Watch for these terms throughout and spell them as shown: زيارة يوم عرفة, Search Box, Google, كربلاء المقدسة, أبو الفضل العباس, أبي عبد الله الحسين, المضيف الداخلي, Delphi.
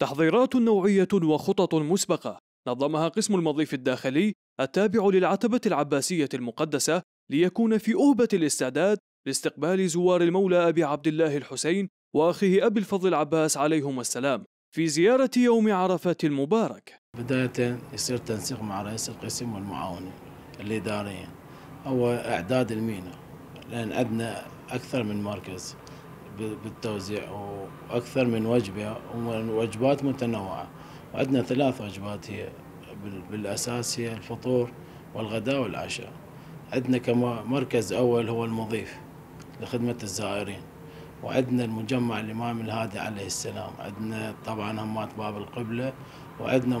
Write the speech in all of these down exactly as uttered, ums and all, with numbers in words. تحضيرات نوعية وخطط مسبقة نظمها قسم المضيف الداخلي التابع للعتبة العباسية المقدسة ليكون في أهبة الاستعداد لاستقبال زوار المولى أبي عبد الله الحسين وأخيه أبي الفضل العباس عليهما السلام في زيارة يوم عرفة المبارك. بداية يصير تنسيق مع رئيس القسم والمعاونين الإداريين أو إعداد المينا، لأن عندنا أكثر من مركز بالتوزيع وأكثر من وجبة ووجبات متنوعة، وعندنا ثلاث وجبات هي بالأساس هي الفطور والغداء والعشاء. عندنا كما مركز أول هو المضيف لخدمة الزائرين، وعندنا المجمع الإمام الهادي عليه السلام، عندنا طبعا همات باب القبلة، وعندنا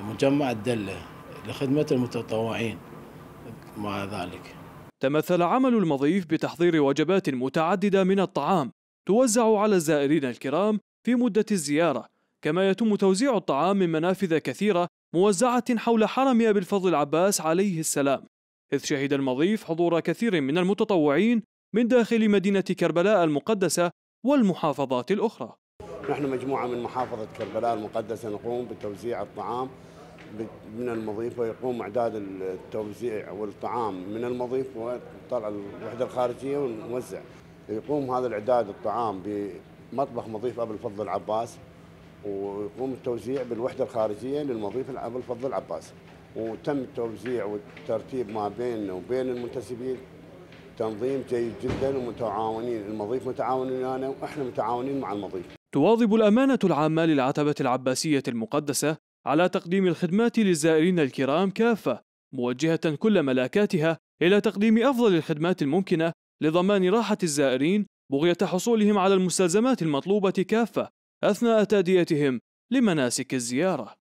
مجمع الدلة لخدمة المتطوعين. مع ذلك تمثل عمل المضيف بتحضير وجبات متعددة من الطعام توزع على الزائرين الكرام في مدة الزيارة، كما يتم توزيع الطعام من منافذ كثيرة موزعة حول حرم أبي الفضل العباس عليه السلام، إذ شهد المضيف حضور كثير من المتطوعين من داخل مدينة كربلاء المقدسة والمحافظات الأخرى. نحن مجموعة من محافظة كربلاء المقدسة نقوم بتوزيع الطعام من المضيف، ويقوم إعداد التوزيع والطعام من المضيف وطلع الوحدة الخارجية ونوزع. يقوم هذا الإعداد الطعام بمطبخ مضيف أبي الفضل العباس، ويقوم التوزيع بالوحدة الخارجية للمضيف أبي الفضل العباس، وتم التوزيع والترتيب ما بيننا وبين المنتسبين تنظيم جيد جدا، ومتعاونين المضيف متعاونين ويانا واحنا متعاونين مع المضيف. تواظب الأمانة العامة للعتبة العباسية المقدسة على تقديم الخدمات للزائرين الكرام كافة، موجهة كل ملاكاتها إلى تقديم أفضل الخدمات الممكنة لضمان راحة الزائرين بغية حصولهم على المستلزمات المطلوبة كافة أثناء تأديتهم لمناسك الزيارة.